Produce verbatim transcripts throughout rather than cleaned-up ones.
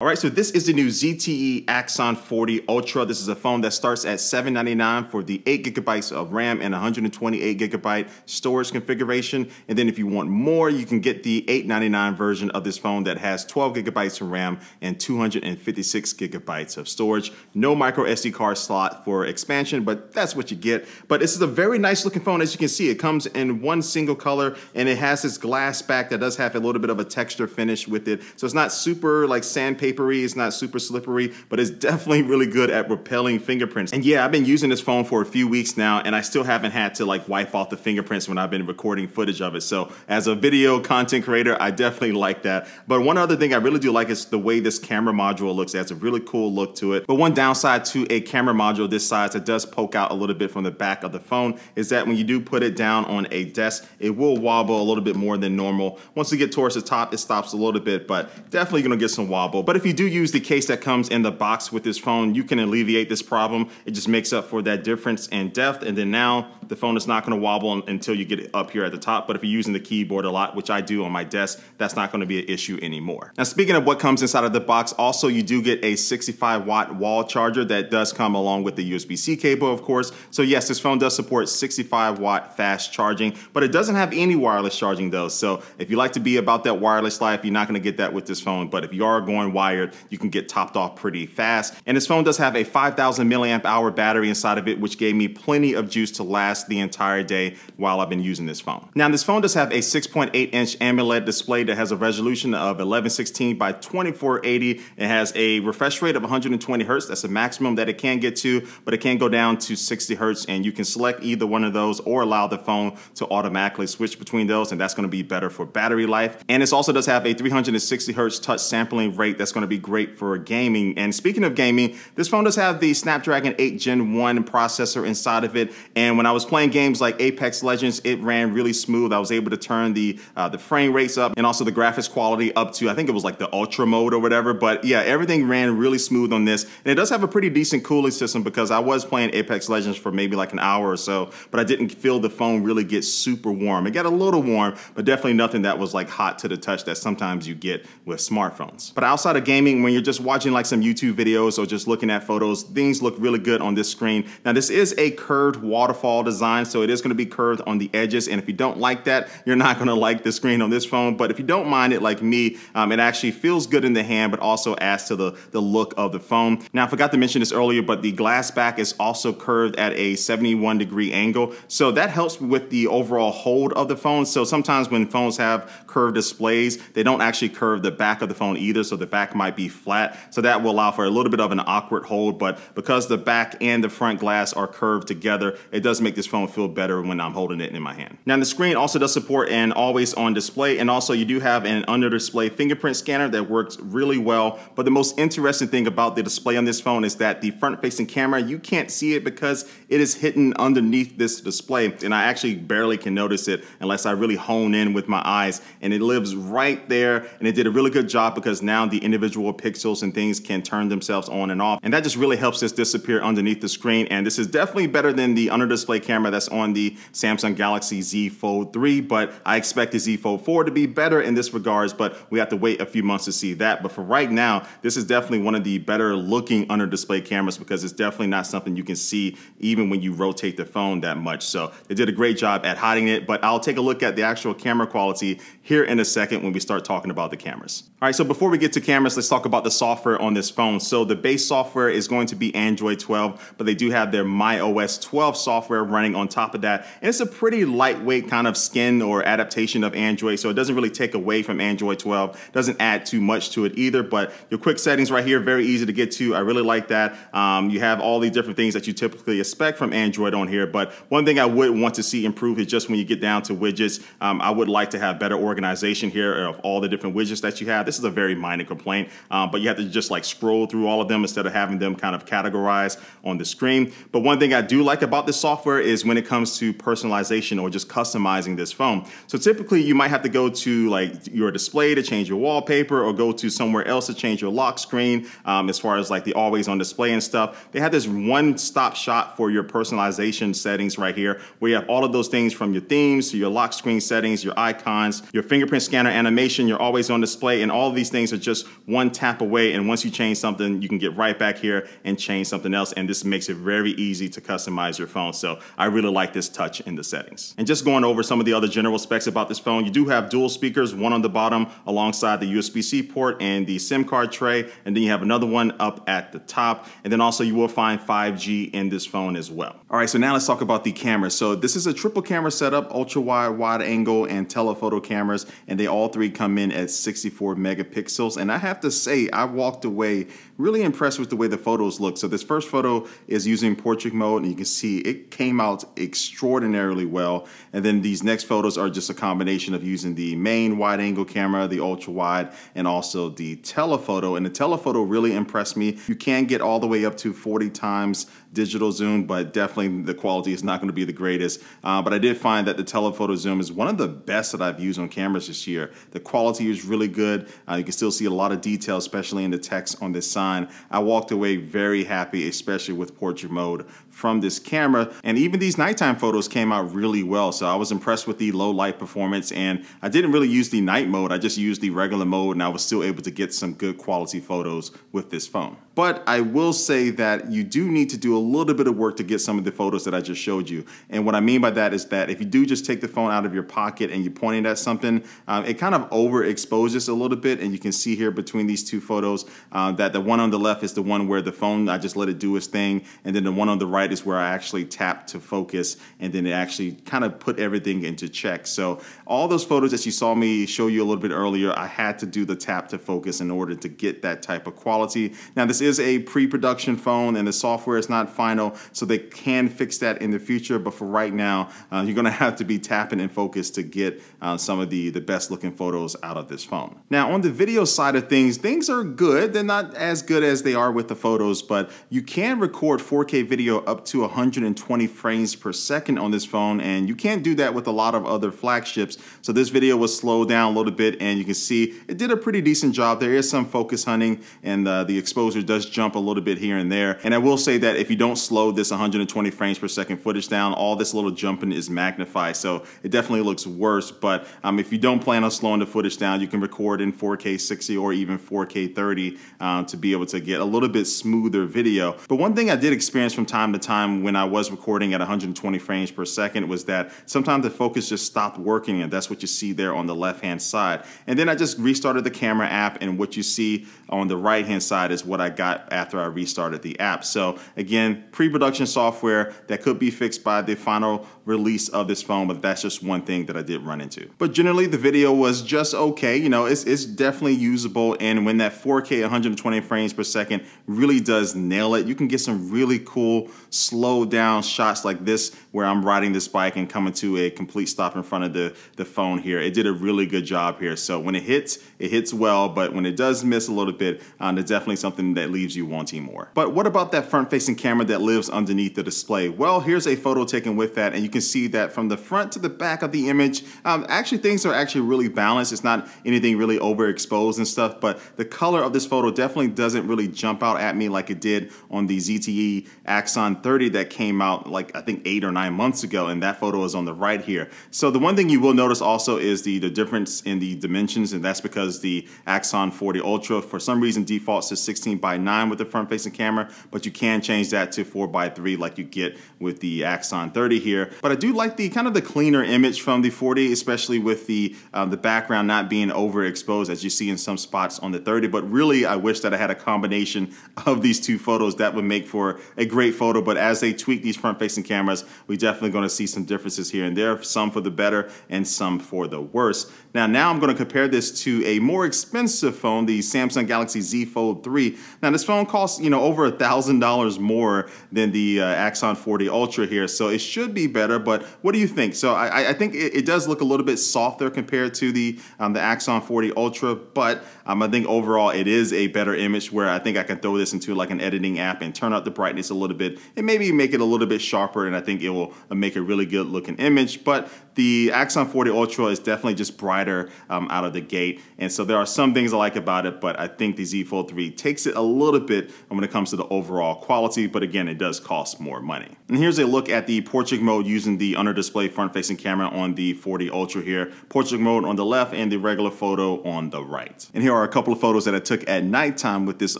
All right, so this is the new Z T E Axon forty Ultra. This is a phone that starts at seven ninety-nine for the eight gigabytes of RAM and one hundred twenty-eight gigabyte storage configuration. And then if you want more, you can get the eight ninety-nine version of this phone that has twelve gigabytes of RAM and two hundred fifty-six gigabytes of storage. No micro S D card slot for expansion, but that's what you get. But this is a very nice looking phone. As you can see, it comes in one single color and it has this glass back that does have a little bit of a texture finish with it. So it's not super like sandpaper. It's not super slippery, but it's definitely really good at repelling fingerprints. And yeah, I've been using this phone for a few weeks now, and I still haven't had to like wipe off the fingerprints when I've been recording footage of it. So as a video content creator, I definitely like that. But one other thing I really do like is the way this camera module looks. It has a really cool look to it. But one downside to a camera module this size that does poke out a little bit from the back of the phone is that when you do put it down on a desk, it will wobble a little bit more than normal. Once you get towards the top, it stops a little bit, but definitely gonna get some wobble. But if you do use the case that comes in the box with this phone, you can alleviate this problem. It just makes up for that difference in depth. And then now the phone is not going to wobble until you get it up here at the top. But if you're using the keyboard a lot, which I do on my desk, that's not going to be an issue anymore. Now, speaking of what comes inside of the box, also you do get a sixty-five watt wall charger that does come along with the U S B C cable, of course. So yes, this phone does support sixty-five watt fast charging, but it doesn't have any wireless charging though. So if you like to be about that wireless life, you're not going to get that with this phone. But if you are going wired, you can get topped off pretty fast. And this phone does have a five thousand milliamp hour battery inside of it, which gave me plenty of juice to last the entire day while I've been using this phone. Now, this phone does have a six point eight inch AMOLED display that has a resolution of eleven sixteen by twenty-four eighty. It has a refresh rate of one hundred twenty hertz. That's the maximum that it can get to, but it can go down to sixty hertz, and you can select either one of those or allow the phone to automatically switch between those, and that's going to be better for battery life. And this also does have a three hundred sixty hertz touch sampling rate that's going to be great for gaming. And speaking of gaming, this phone does have the Snapdragon eight gen one processor inside of it. And when I was playing games like Apex Legends, it ran really smooth. I was able to turn the uh, the frame rates up and also the graphics quality up to, I think it was like the ultra mode or whatever. But yeah, everything ran really smooth on this. And it does have a pretty decent cooling system because I was playing Apex Legends for maybe like an hour or so, but I didn't feel the phone really get super warm. It got a little warm, but definitely nothing that was like hot to the touch that sometimes you get with smartphones. But outside of gaming, when you're just watching like some YouTube videos or just looking at photos, things look really good on this screen. Now, this is a curved waterfall design, so it is going to be curved on the edges. And if you don't like that, you're not going to like the screen on this phone. But if you don't mind it like me, um, it actually feels good in the hand, but also adds to the, the look of the phone. Now, I forgot to mention this earlier, but the glass back is also curved at a seventy-one degree angle. So that helps with the overall hold of the phone. So sometimes when phones have curved displays, they don't actually curve the back of the phone either. So the back might be flat, so that will allow for a little bit of an awkward hold. But because the back and the front glass are curved together, it does make this phone feel better when I'm holding it in my hand. Now, the screen also does support an always on display, and also you do have an under display fingerprint scanner that works really well. But the most interesting thing about the display on this phone is that the front facing camera, you can't see it because it is hidden underneath this display, and I actually barely can notice it unless I really hone in with my eyes, and it lives right there. And it did a really good job because now the individual Individual pixels and things can turn themselves on and off, and that just really helps this disappear underneath the screen. And this is definitely better than the under display camera that's on the Samsung Galaxy Z Fold three, but I expect the Z Fold four to be better in this regards, but we have to wait a few months to see that. But for right now, this is definitely one of the better looking under display cameras because it's definitely not something you can see even when you rotate the phone that much. So they did a great job at hiding it, but I'll take a look at the actual camera quality here in a second when we start talking about the cameras. All right, so before we get to cameras, let's talk about the software on this phone. So the base software is going to be Android twelve, but they do have their my O S twelve software running on top of that. And it's a pretty lightweight kind of skin or adaptation of Android, so it doesn't really take away from Android twelve, doesn't add too much to it either. But your quick settings right here, very easy to get to. I really like that. Um, you have all these different things that you typically expect from Android on here. But one thing I would want to see improved is just when you get down to widgets. Um, I would like to have better organization here of all the different widgets that you have. This is a very minor complaint. Uh, but you have to just like scroll through all of them instead of having them kind of categorized on the screen. But one thing I do like about this software is when it comes to personalization or just customizing this phone. So typically you might have to go to like your display to change your wallpaper, or go to somewhere else to change your lock screen, um, as far as like the always on display and stuff. They have this one stop shop for your personalization settings right here, where you have all of those things from your themes to your lock screen settings, your icons, your fingerprint scanner animation, your always on display, and all of these things are just one tap away. And once you change something, you can get right back here and change something else. And this makes it very easy to customize your phone. So I really like this touch in the settings. And just going over some of the other general specs about this phone, you do have dual speakers, one on the bottom alongside the U S B C port and the SIM card tray. And then you have another one up at the top. And then also you will find five G in this phone as well. All right, so now let's talk about the camera. So this is a triple camera setup, ultra wide, wide angle, and telephoto cameras. And they all three come in at sixty-four megapixels. And I have to say, I walked away really impressed with the way the photos look. So this first photo is using portrait mode, and you can see it came out extraordinarily well. And then these next photos are just a combination of using the main wide angle camera, the ultra wide, and also the telephoto. And the telephoto really impressed me. You can get all the way up to forty times digital zoom, but definitely the quality is not going to be the greatest. Uh, but I did find that the telephoto zoom is one of the best that I've used on cameras this year. The quality is really good. Uh, you can still see a lot of detail, especially in the text on this sign. I walked away very happy, especially with portrait mode from this camera. And even these nighttime photos came out really well. So I was impressed with the low light performance, and I didn't really use the night mode. I just used the regular mode, and I was still able to get some good quality photos with this phone. But I will say that you do need to do a little bit of work to get some of the photos that I just showed you. And what I mean by that is that if you do just take the phone out of your pocket and you point it at something, um, it kind of overexposes a little bit. And you can see here between these two photos uh, that the one on the left is the one where the phone, I just let it do its thing. And then the one on the right is where I actually tapped to focus. And then it actually kind of put everything into check. So all those photos that you saw me show you a little bit earlier, I had to do the tap to focus in order to get that type of quality. Now, this is is a pre-production phone, and the software is not final, so they can fix that in the future. But for right now, uh, you're gonna have to be tapping and focused to get uh, some of the, the best looking photos out of this phone. Now, on the video side of things, things are good. They're not as good as they are with the photos, but you can record four K video up to one hundred twenty frames per second on this phone, and you can't do that with a lot of other flagships. So this video was slowed down a little bit, and you can see it did a pretty decent job. There is some focus hunting, and uh, the exposure does jump a little bit here and there. And I will say that if you don't slow this one hundred twenty frames per second footage down, all this little jumping is magnified. So it definitely looks worse. But um, if you don't plan on slowing the footage down, you can record in four K sixty or even four K thirty um, to be able to get a little bit smoother video. But one thing I did experience from time to time when I was recording at one hundred twenty frames per second was that sometimes the focus just stopped working, and that's what you see there on the left-hand side. And then I just restarted the camera app, and what you see on the right-hand side is what I got after I restarted the app. So again, pre-production software that could be fixed by the final release of this phone, but that's just one thing that I did run into. But generally the video was just okay. You know, it's, it's definitely usable. And when that four K one hundred twenty frames per second really does nail it, you can get some really cool slow down shots like this, where I'm riding this bike and coming to a complete stop in front of the, the phone here. It did a really good job here. So when it hits, it hits well, but when it does miss a little bit, um, there's definitely something that leaves leaves you wanting more. But what about that front-facing camera that lives underneath the display? Well, here's a photo taken with that, and you can see that from the front to the back of the image, um, actually things are actually really balanced. It's not anything really overexposed and stuff, but the color of this photo definitely doesn't really jump out at me like it did on the Z T E Axon thirty that came out like I think eight or nine months ago, and that photo is on the right here. So the one thing you will notice also is the, the difference in the dimensions, and that's because the Axon forty Ultra for some reason defaults to sixteen by nine with the front-facing camera, but you can change that to four by three like you get with the Axon thirty here. But I do like the kind of the cleaner image from the forty, especially with the uh, the background not being overexposed as you see in some spots on the thirty. But really, I wish that I had a combination of these two photos. That would make for a great photo. But as they tweak these front-facing cameras, we're definitely going to see some differences here and there, some for the better and some for the worse. Now, now I'm going to compare this to a more expensive phone, the Samsung Galaxy Z Fold three. Now, Now this phone costs, you know, over a thousand dollars more than the uh, Axon forty Ultra here, so it should be better. But what do you think? So I, I think it, it does look a little bit softer compared to the um, the Axon forty Ultra, but um, I think overall it is a better image. Where I think I can throw this into like an editing app and turn up the brightness a little bit and maybe make it a little bit sharper, and I think it will make a really good looking image. But the Axon forty Ultra is definitely just brighter um, out of the gate, and so there are some things I like about it, but I think the Z Fold three takes it a little bit when it comes to the overall quality, but again, it does cost more money. And here's a look at the portrait mode using the under-display front-facing camera on the forty Ultra here. Portrait mode on the left and the regular photo on the right. And here are a couple of photos that I took at nighttime with this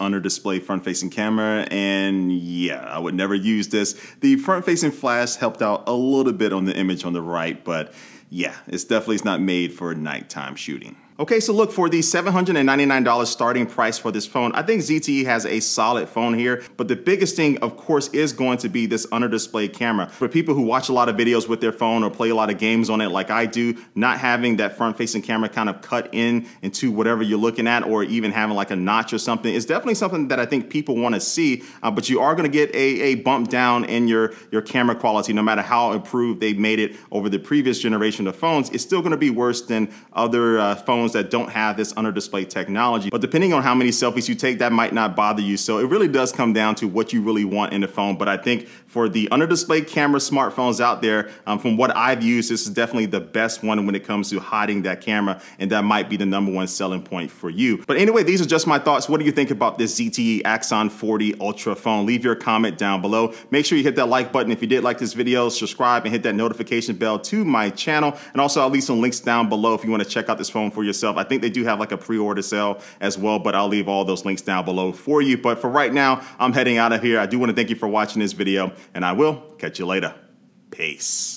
under-display front-facing camera, and yeah, I would never use this. The front-facing flash helped out a little bit on the image on the right, but yeah, it's definitely not made for nighttime shooting. Okay, so look, for the seven hundred ninety-nine dollar starting price for this phone, I think Z T E has a solid phone here, but the biggest thing, of course, is going to be this under-display camera. For people who watch a lot of videos with their phone or play a lot of games on it like I do, not having that front-facing camera kind of cut in into whatever you're looking at, or even having like a notch or something, is definitely something that I think people want to see, uh, but you are going to get a, a bump down in your, your camera quality. No matter how improved they made it over the previous generation of phones, it's still going to be worse than other uh, phones that don't have this under-display technology. But depending on how many selfies you take, that might not bother you. So it really does come down to what you really want in the phone. But I think for the under-display camera smartphones out there, um, from what I've used, this is definitely the best one when it comes to hiding that camera, and that might be the number one selling point for you. But anyway, these are just my thoughts. What do you think about this Z T E Axon forty Ultra phone? Leave your comment down below. Make sure you hit that like button if you did like this video, subscribe, and hit that notification bell to my channel. And also, I'll leave some links down below if you want to check out this phone for yourself. I think they do have like a pre-order sale as well, but I'll leave all those links down below for you. But for right now, I'm heading out of here. I do want to thank you for watching this video, and I will catch you later. Peace.